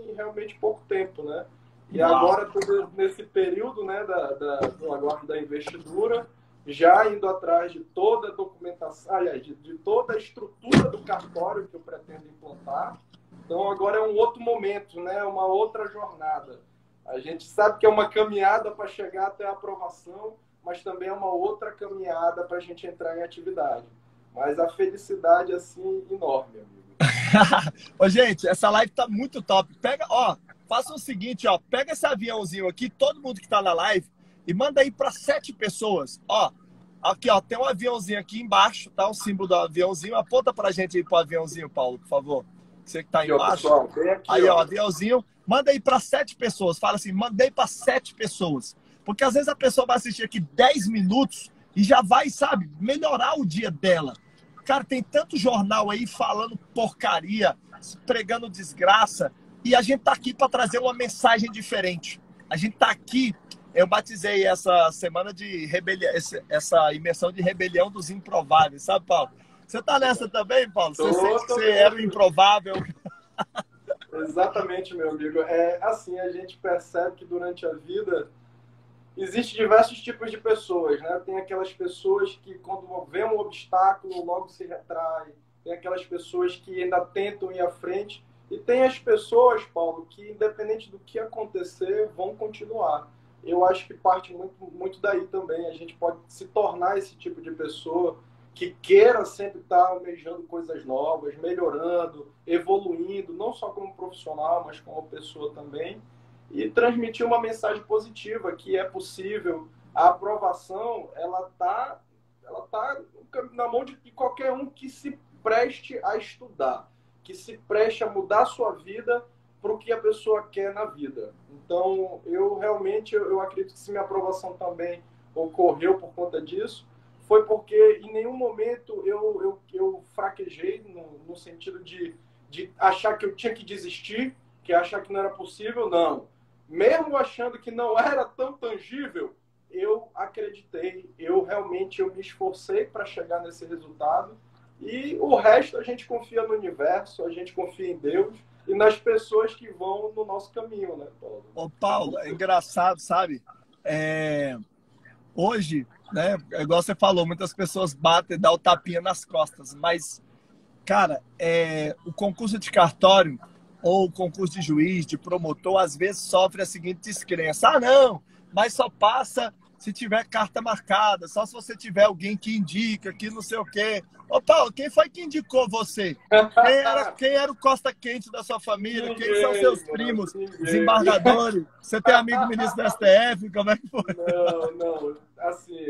em realmente pouco tempo, né? E agora, nesse período, né, da investidura, já indo atrás de toda a documentação, aliás, de toda a estrutura do cartório que eu pretendo implantar. Então, agora é um outro momento, né? Uma outra jornada. A gente sabe que é uma caminhada para chegar até a aprovação, mas também é uma outra caminhada para a gente entrar em atividade. Mas a felicidade, assim, enorme, amigo. Ô, gente, essa live tá muito top. Pega, ó, faça o seguinte, ó, pega esse aviãozinho aqui, todo mundo que tá na live, e manda aí para 7 pessoas. Ó, aqui, ó, tem um aviãozinho aqui embaixo, tá? O símbolo do aviãozinho. Aponta pra gente aí pro aviãozinho, Paulo, por favor. Você que tá aí embaixo. Pessoal, aqui, aí, ó, aviãozinho. Manda aí para 7 pessoas. Fala assim: mandei para 7 pessoas. Porque às vezes a pessoa vai assistir aqui 10 minutos e já vai, sabe, melhorar o dia dela. Cara, tem tanto jornal aí falando porcaria, pregando desgraça. E a gente tá aqui para trazer uma mensagem diferente. A gente tá aqui. Eu batizei essa semana de rebelião, essa imersão de rebelião dos improváveis, sabe, Paulo? Você tá nessa também, Paulo? Você sente que você era o improvável? Exatamente, meu amigo. É assim, a gente percebe que durante a vida existem diversos tipos de pessoas, né? Tem aquelas pessoas que, quando vê um obstáculo, logo se retraem. Tem aquelas pessoas que ainda tentam ir à frente. E tem as pessoas, Paulo, que, independente do que acontecer, vão continuar. Eu acho que parte muito daí também. A gente pode se tornar esse tipo de pessoa que queira sempre estar almejando coisas novas, melhorando, evoluindo, não só como profissional, mas como pessoa também. E transmitir uma mensagem positiva, que é possível. A aprovação, ela tá na mão de qualquer um que se preste a estudar, que se preste a mudar a sua vida para o que a pessoa quer na vida. Então, eu realmente, eu acredito que se minha aprovação também ocorreu por conta disso, foi porque em nenhum momento eu fraquejei no sentido de achar que eu tinha que desistir, que achar que não era possível, não. Mesmo achando que não era tão tangível, eu acreditei, eu realmente me esforcei para chegar nesse resultado, e o resto a gente confia no universo, a gente confia em Deus, e nas pessoas que vão no nosso caminho, né, Paulo? Ô, Paulo, é engraçado, sabe? Hoje, né, igual você falou, muitas pessoas batem e dão o tapinha nas costas, mas, cara, o concurso de cartório ou o concurso de juiz, de promotor, às vezes sofre a seguinte descrença: ah, não, mas só passa se tiver carta marcada, só se você tiver alguém que indica, que não sei o quê. Ô, Paulo, quem foi que indicou você? Quem era o Costa Quente da sua família? Quem são seus primos? Desembargadores? Você tem amigo ministro da STF? Como é que foi? Não. Assim,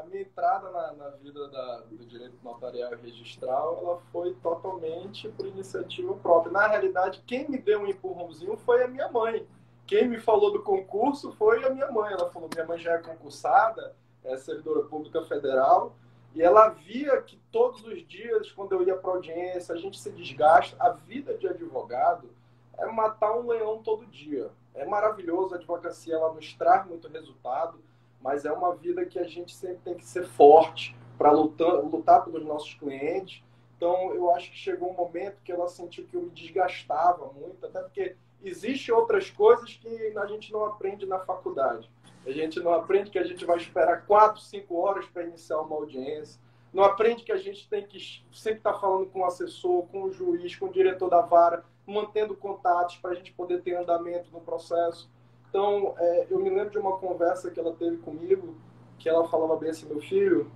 a minha entrada na vida do direito notarial e registral, ela foi totalmente por iniciativa própria. Na realidade, quem me deu um empurrãozinho foi a minha mãe. Quem me falou do concurso foi a minha mãe. Ela falou: minha mãe já é concursada, é servidora pública federal, e ela via que todos os dias, quando eu ia para audiência, a gente se desgasta. A vida de advogado é matar um leão todo dia. É maravilhoso, a advocacia ela nos traz muito resultado, mas é uma vida que a gente sempre tem que ser forte, para lutar pelos nossos clientes. Então, eu acho que chegou um momento que ela sentiu que eu me desgastava muito, até porque existem outras coisas que a gente não aprende na faculdade. A gente não aprende que a gente vai esperar 4, 5 horas para iniciar uma audiência. Não aprende que a gente tem que sempre estar falando com o assessor, com o juiz, com o diretor da vara, mantendo contatos para a gente poder ter andamento no processo. Então, eu me lembro de uma conversa que ela teve comigo, que ela falava bem assim: meu filho,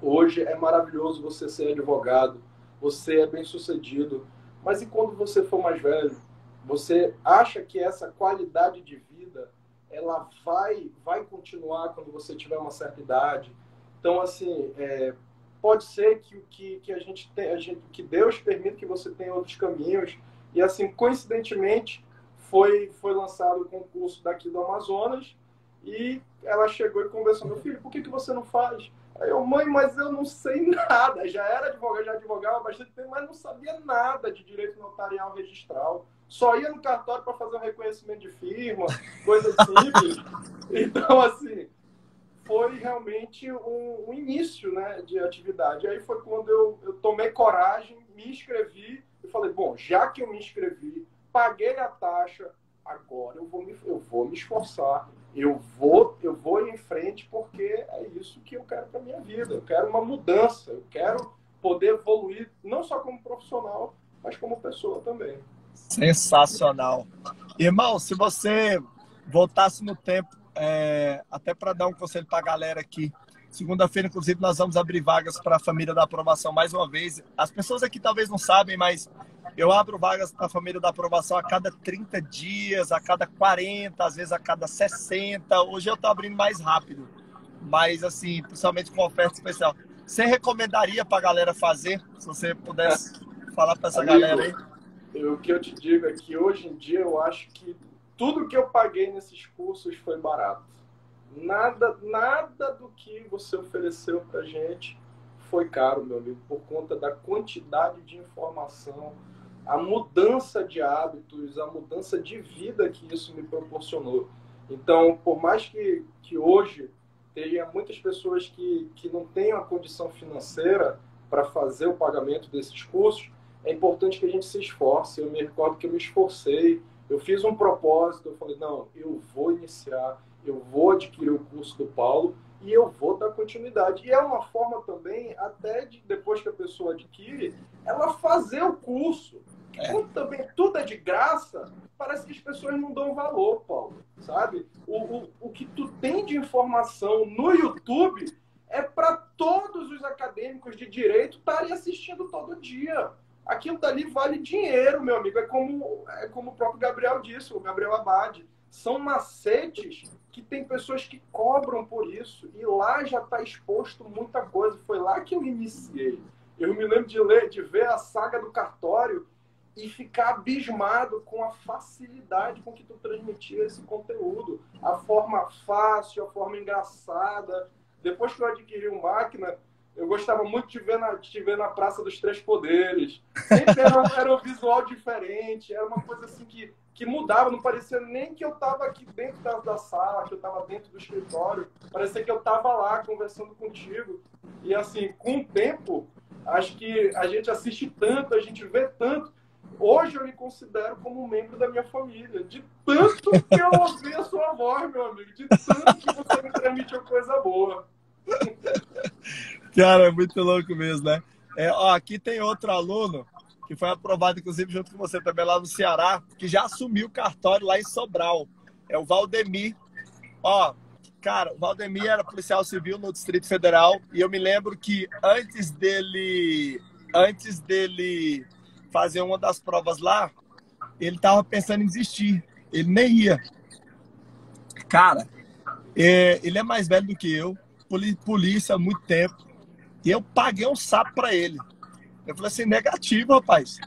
hoje é maravilhoso você ser advogado, você é bem-sucedido, mas e quando você for mais velho? Você acha que essa qualidade de vida, ela vai continuar quando você tiver uma certa idade? Então, assim, pode ser que que Deus permita que você tenha outros caminhos. E, assim, coincidentemente, foi lançado o concurso daqui do Amazonas e ela chegou e conversou: meu filho, por que você não faz? Aí eu: mãe, mas eu não sei nada. Já advogava há bastante tempo, mas não sabia nada de direito notarial registral. Só ia no cartório para fazer um reconhecimento de firma, coisa simples. Então, assim, foi realmente um início, né, de atividade. Aí foi quando eu tomei coragem, me inscrevi e falei: bom, já que eu me inscrevi, paguei a taxa, agora eu vou me esforçar, eu vou ir em frente, porque é isso que eu quero para minha vida. Eu quero uma mudança, eu quero poder evoluir, não só como profissional, mas como pessoa também. Sensacional. Irmão, se você voltasse no tempo, até para dar um conselho para a galera aqui, segunda-feira, inclusive, nós vamos abrir vagas para a família da aprovação mais uma vez. As pessoas aqui talvez não sabem, mas eu abro vagas para a família da aprovação a cada 30 dias, a cada 40, às vezes a cada 60. Hoje eu estou abrindo mais rápido, mas, assim, principalmente com oferta especial. Você recomendaria para a galera fazer, se você pudesse falar para essa galera aí? O que eu te digo é que hoje em dia eu acho que tudo que eu paguei nesses cursos foi barato. Nada do que você ofereceu pra gente foi caro, meu amigo, por conta da quantidade de informação, a mudança de hábitos, a mudança de vida que isso me proporcionou. Então, por mais que hoje tenha muitas pessoas que não tenham a condição financeira para fazer o pagamento desses cursos, é importante que a gente se esforce. Eu me recordo que eu me esforcei, eu fiz um propósito, eu falei: não, eu vou iniciar, eu vou adquirir o curso do Paulo e eu vou dar continuidade. E é uma forma também, até de, depois que a pessoa adquire, ela fazer o curso. Quando também tudo é de graça, parece que as pessoas não dão valor, Paulo, sabe? O que tu tem de informação no YouTube é para todos os acadêmicos de direito estarem assistindo todo dia. Aquilo dali vale dinheiro, meu amigo. É como o próprio Gabriel disse, o Gabriel Abade. São macetes que tem pessoas que cobram por isso. E lá já está exposto muita coisa. Foi lá que eu iniciei. Eu me lembro de ver a saga do cartório e ficar abismado com a facilidade com que tu transmitia esse conteúdo. A forma fácil, a forma engraçada. Depois que eu adquiri o Máquina, eu gostava muito de te ver na Praça dos Três Poderes. Sempre era um visual diferente, era uma coisa assim que mudava, não parecia nem que eu estava aqui dentro da sala, que eu estava dentro do escritório, parecia que eu estava lá conversando contigo. E, assim, com o tempo, acho que a gente assiste tanto, a gente vê tanto. Hoje eu me considero como um membro da minha família, de tanto que eu ouvi a sua voz, meu amigo, de tanto que você me transmitiu coisa boa. Cara, é muito louco mesmo, né? Ó, aqui tem outro aluno que foi aprovado, inclusive, junto com você também lá no Ceará, que já assumiu o cartório lá em Sobral. É o Valdemir. Ó, cara, o Valdemir era policial civil no Distrito Federal e eu me lembro que antes dele fazer uma das provas lá, ele tava pensando em desistir. Ele nem ia. Cara, ele é mais velho do que eu, polícia há muito tempo, e eu paguei um sapo pra ele. Eu falei assim: negativo, rapaz.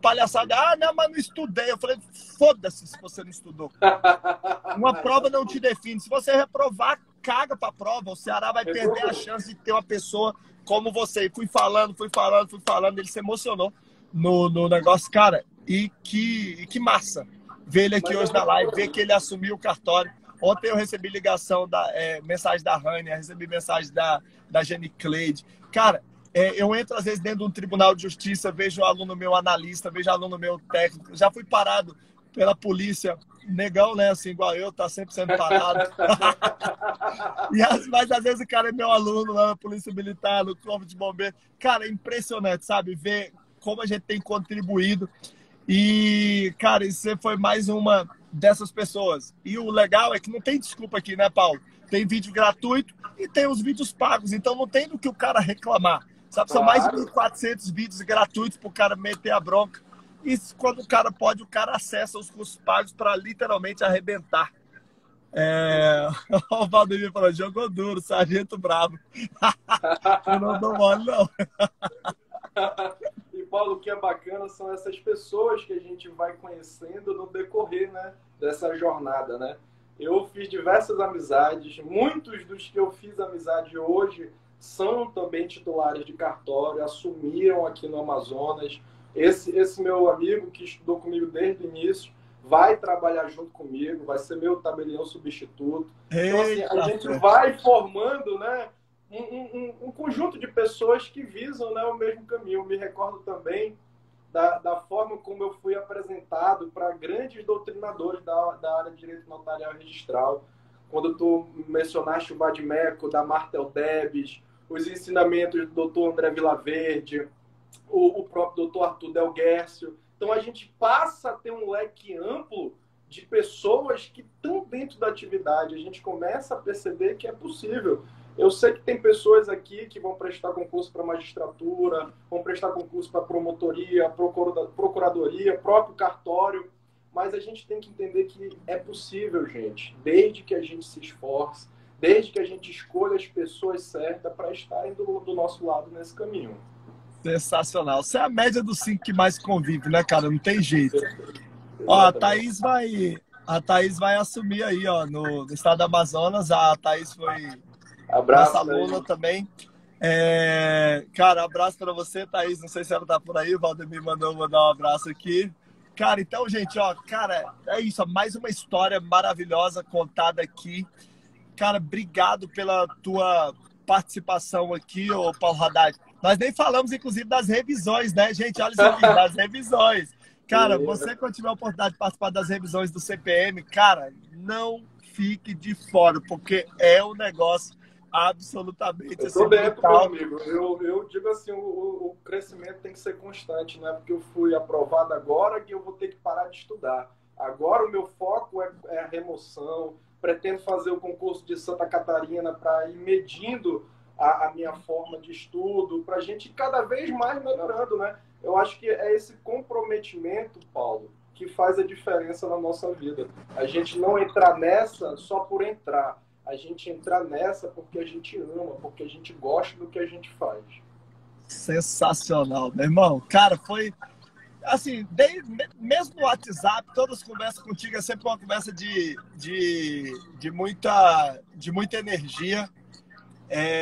Palhaçada. Ah, não, mas não estudei. Eu falei: foda-se se você não estudou. Uma prova não te define. Se você reprovar, caga pra prova. O Ceará vai perder a chance de ter uma pessoa como você. E fui falando. Ele se emocionou no negócio, cara. E que massa. Ver ele aqui hoje na live, ver que ele assumiu o cartório. Ontem eu recebi ligação, mensagem da Rania, recebi mensagem da Jenny Cleide. Cara, eu entro às vezes dentro de um tribunal de justiça, vejo um aluno meu analista, vejo um aluno meu técnico. Já fui parado pela polícia. Negão, né? Assim, igual eu, tá sempre sendo parado. Mas às vezes o cara é meu aluno lá na Polícia Militar, no Corpo de Bombeiros. Cara, é impressionante, sabe? Ver como a gente tem contribuído. E, cara, você foi mais uma dessas pessoas. E o legal é que não tem desculpa aqui, né, Paulo? Tem vídeo gratuito e tem os vídeos pagos. Então não tem do que o cara reclamar. Sabe? São mais de 1.400 vídeos gratuitos pro cara meter a bronca. E quando o cara pode, o cara acessa os cursos pagos para literalmente arrebentar. O Valdemir falou, jogou duro, sargento bravo. Eu não dou mole, não. E, Paulo, o que é bacana são essas pessoas que a gente vai conhecendo no decorrer, né, dessa jornada, né? Eu fiz diversas amizades. Muitos dos que eu fiz amizade hoje são também titulares de cartório, assumiram aqui no Amazonas. Esse meu amigo que estudou comigo desde o início vai trabalhar junto comigo, vai ser meu tabelião substituto. Então, assim, a gente vai formando, né, um conjunto de pessoas que visam, né, o mesmo caminho. Eu me recordo também da forma como eu fui apresentado para grandes doutrinadores da área de direito notarial e registral. Quando tu mencionaste o Chubadmeco, da Martel Tebes, os ensinamentos do doutor André Vilaverde, o próprio doutor Arthur Del Guércio. Então, a gente passa a ter um leque amplo de pessoas que estão dentro da atividade. A gente começa a perceber que é possível. Eu sei que tem pessoas aqui que vão prestar concurso para magistratura, vão prestar concurso para promotoria, procuradoria, próprio cartório, mas a gente tem que entender que é possível, gente, desde que a gente se esforce, desde que a gente escolha as pessoas certas para estarem do nosso lado nesse caminho. Sensacional. Você é a média dos 5 que mais convive, né, cara? Não tem jeito. Ó, a Thaís vai assumir aí, ó, no estado do Amazonas. A Thaís foi abraço, nossa aluna também. Cara, abraço pra você, Thaís. Não sei se ela tá por aí. O Valdemir mandou mandar um abraço aqui. Cara, então, gente, ó, cara, é isso. Ó, mais uma história maravilhosa contada aqui. Cara, obrigado pela tua participação aqui, ô Paulo Haddad. Nós nem falamos, inclusive, das revisões, né, gente? Olha isso aqui, das revisões. Cara, você quando tiver a oportunidade de participar das revisões do CPM, cara, não fique de fora, porque é um negócio absolutamente... Eu tô dentro, meu amigo. Eu digo assim, o crescimento tem que ser constante, né? Porque eu fui aprovado agora que eu vou ter que parar de estudar. Agora o meu foco é a remoção. Pretendo fazer o concurso de Santa Catarina para ir medindo a minha forma de estudo, para a gente cada vez mais melhorando, né? Eu acho que é esse comprometimento, Paulo, que faz a diferença na nossa vida. A gente não entrar nessa só por entrar. A gente entrar nessa porque a gente ama, porque a gente gosta do que a gente faz. Sensacional, meu irmão. Cara, foi... Assim, mesmo no WhatsApp, todas as conversas contigo é sempre uma conversa de muita energia.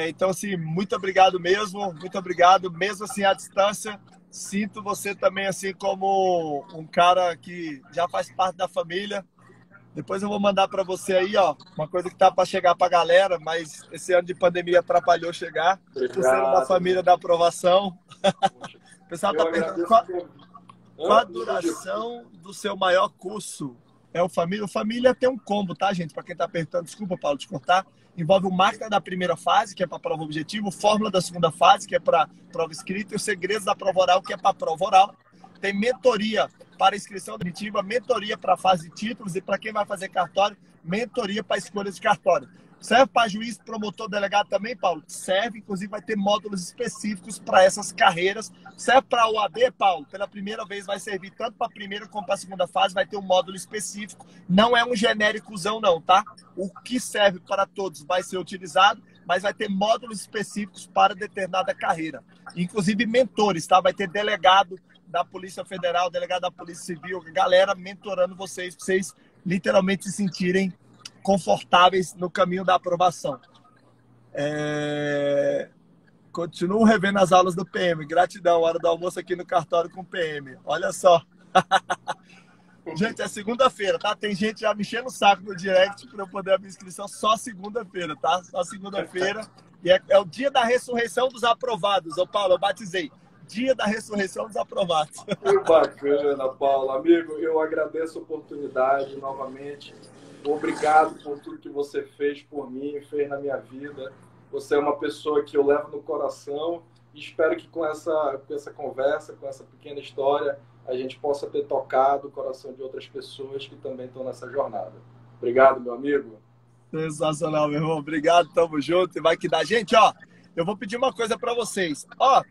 Então, assim, muito obrigado mesmo. Muito obrigado. Mesmo assim, à distância, sinto você também, assim, como um cara que já faz parte da família. Depois eu vou mandar para você aí, ó, uma coisa que tá para chegar para a galera, mas esse ano de pandemia atrapalhou chegar. Por ser da família da aprovação. O pessoal tá perguntando qual a duração do seu maior curso. É o Família. O Família tem um combo, tá, gente? Para quem tá perguntando, desculpa, Paulo, te cortar. Envolve o Máquina da primeira fase, que é para prova objetiva, o Fórmula da segunda fase, que é para prova escrita, e o Segredos da Prova Oral, que é para prova oral. Tem mentoria para inscrição objetiva, mentoria para fase de títulos e para quem vai fazer cartório, mentoria para escolha de cartório. Serve para juiz, promotor, delegado também, Paulo? Serve, inclusive vai ter módulos específicos para essas carreiras. Serve para a OAB, Paulo? Pela primeira vez vai servir tanto para a primeira como para a segunda fase, vai ter um módulo específico. Não é um genéricozão não, tá? O que serve para todos vai ser utilizado, mas vai ter módulos específicos para determinada carreira. Inclusive mentores, tá? Vai ter delegado da Polícia Federal, delegado da Polícia Civil, galera mentorando vocês, para vocês literalmente se sentirem confortáveis no caminho da aprovação. Continuo revendo as aulas do PM. Gratidão, hora do almoço aqui no cartório com o PM. Olha só. Gente, é segunda-feira, tá? Tem gente já me enchendo o saco no direct para eu poder abrir inscrição só segunda-feira, tá? Só segunda-feira. E é o dia da ressurreição dos aprovados. Ô, Paulo, eu batizei. Dia da ressurreição dos aprovados. Que bacana, Paulo. Amigo, eu agradeço a oportunidade novamente. Obrigado por tudo que você fez por mim, fez na minha vida. Você é uma pessoa que eu levo no coração e espero que com essa conversa, com essa pequena história, a gente possa ter tocado o coração de outras pessoas que também estão nessa jornada. Obrigado, meu amigo. Sensacional, meu irmão. Obrigado, tamo junto. E vai que dá. Gente, ó, eu vou pedir uma coisa para vocês. Ó,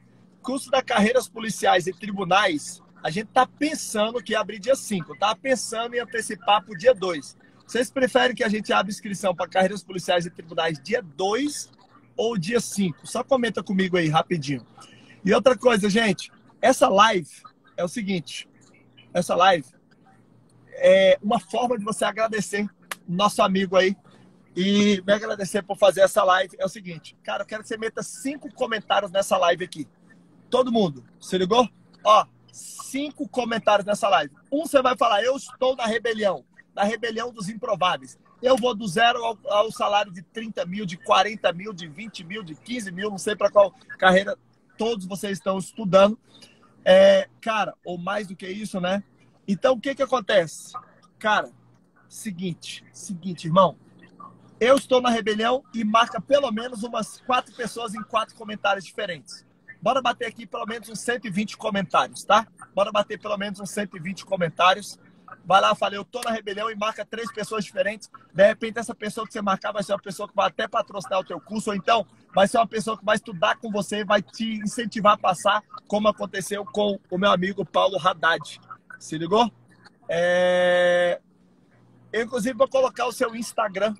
curso da carreiras policiais e tribunais, a gente tá pensando que ia abrir dia 5, tá pensando em antecipar pro dia 2. Vocês preferem que a gente abra inscrição para carreiras policiais e tribunais dia 2 ou dia 5? Só comenta comigo aí, rapidinho. E outra coisa, gente, essa live é o seguinte, essa live é uma forma de você agradecer nosso amigo aí e me agradecer por fazer essa live. É o seguinte, cara, eu quero que você meta 5 comentários nessa live aqui. Todo mundo, se ligou? Ó, 5 comentários nessa live. Um você vai falar, eu estou na rebelião. Da rebelião dos improváveis. Eu vou do zero ao salário de 30 mil, de 40 mil, de 20 mil, de 15 mil, não sei para qual carreira todos vocês estão estudando. É, cara, ou mais do que isso, né? Então, o que que acontece? Cara, seguinte, irmão. Eu estou na rebelião e marca pelo menos umas 4 pessoas em 4 comentários diferentes. Bora bater aqui pelo menos uns 120 comentários, tá? Bora bater pelo menos uns 120 comentários. Vai lá, falei, eu tô na rebelião e marca 3 pessoas diferentes. De repente, essa pessoa que você marcar vai ser uma pessoa que vai até patrocinar o teu curso, ou então vai ser uma pessoa que vai estudar com você, vai te incentivar a passar, como aconteceu com o meu amigo Paulo Haddad. Se ligou? Eu, inclusive, vou colocar o seu Instagram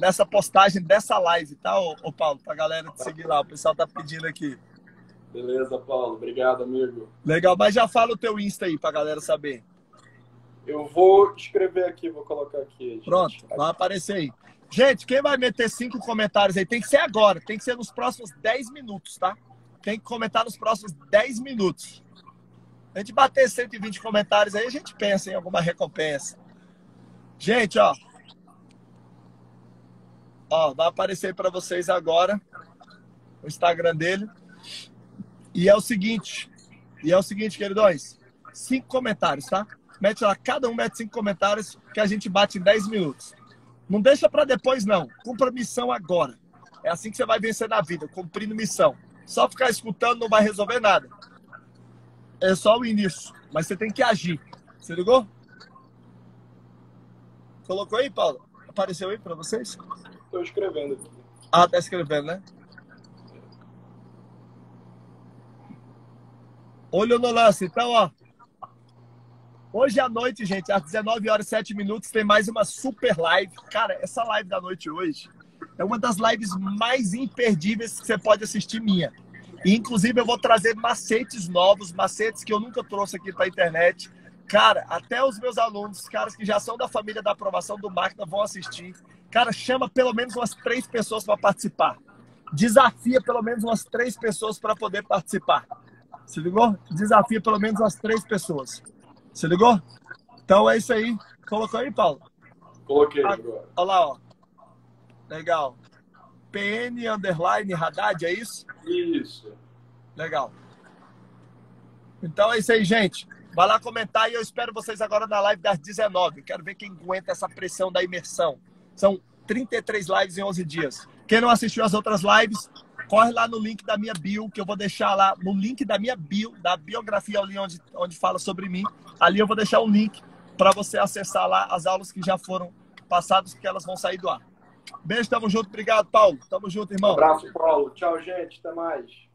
nessa postagem dessa live, tá, ô Paulo? Pra galera te seguir lá, o pessoal tá pedindo aqui. Beleza, Paulo. Obrigado, amigo. Legal, mas já fala o teu Insta aí pra galera saber. Eu vou escrever aqui, vou colocar aqui. Gente. Pronto, vai aparecer aí. Gente, quem vai meter 5 comentários aí, tem que ser agora, tem que ser nos próximos 10 minutos, tá? Tem que comentar nos próximos 10 minutos. A gente bater 120 comentários aí, a gente pensa em alguma recompensa. Gente, ó. Ó, vai aparecer pra vocês agora o Instagram dele. E é o seguinte, queridões, 5 comentários, tá? Mete lá, cada um mete 5 comentários que a gente bate em 10 minutos. Não deixa pra depois, não. Cumpra missão agora. É assim que você vai vencer na vida, cumprindo missão. Só ficar escutando não vai resolver nada. É só o início, mas você tem que agir. Você ligou? Colocou aí, Paulo? Apareceu aí pra vocês? Tô escrevendo aqui. Ah, tá escrevendo, né? Olho no lance. Então, ó, hoje à noite, gente, às 19h07, tem mais uma super live. Cara, essa live da noite hoje é uma das lives mais imperdíveis que você pode assistir minha. E, inclusive, eu vou trazer macetes novos, macetes que eu nunca trouxe aqui pra internet. Cara, até os meus alunos, os caras que já são da família da aprovação do Máquina vão assistir. Cara, chama pelo menos umas 3 pessoas para participar. Desafia pelo menos umas 3 pessoas para poder participar. Se ligou? Desafia pelo menos as 3 pessoas. Se ligou? Então é isso aí. Colocou aí, Paulo? Coloquei agora. Olha lá, ó. Legal. PN_Haddad, é isso? Isso. Legal. Então é isso aí, gente. Vai lá comentar e eu espero vocês agora na live das 19. Quero ver quem aguenta essa pressão da imersão. São 33 lives em 11 dias. Quem não assistiu as outras lives... Corre lá no link da minha bio, que eu vou deixar lá no link da minha bio, da biografia ali onde fala sobre mim. Ali eu vou deixar um link para você acessar lá as aulas que já foram passadas, porque elas vão sair do ar. Beijo, tamo junto. Obrigado, Paulo. Tamo junto, irmão. Um abraço, Paulo. Tchau, gente. Até mais.